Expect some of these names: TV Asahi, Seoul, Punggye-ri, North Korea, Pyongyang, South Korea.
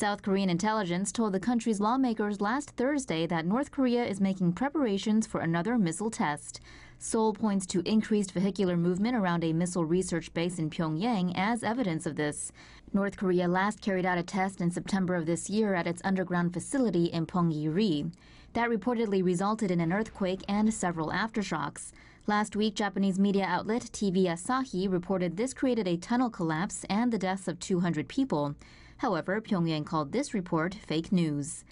South Korean intelligence told the country's lawmakers last Thursday that North Korea is making preparations for another missile test. Seoul points to increased vehicular movement around a missile research base in Pyongyang as evidence of this. North Korea last carried out a test in September of this year at its underground facility in Punggye-ri. That reportedly resulted in an earthquake and several aftershocks. Last week, Japanese media outlet TV Asahi reported this created a tunnel collapse and the deaths of 200 people. However, Pyongyang called this report fake news.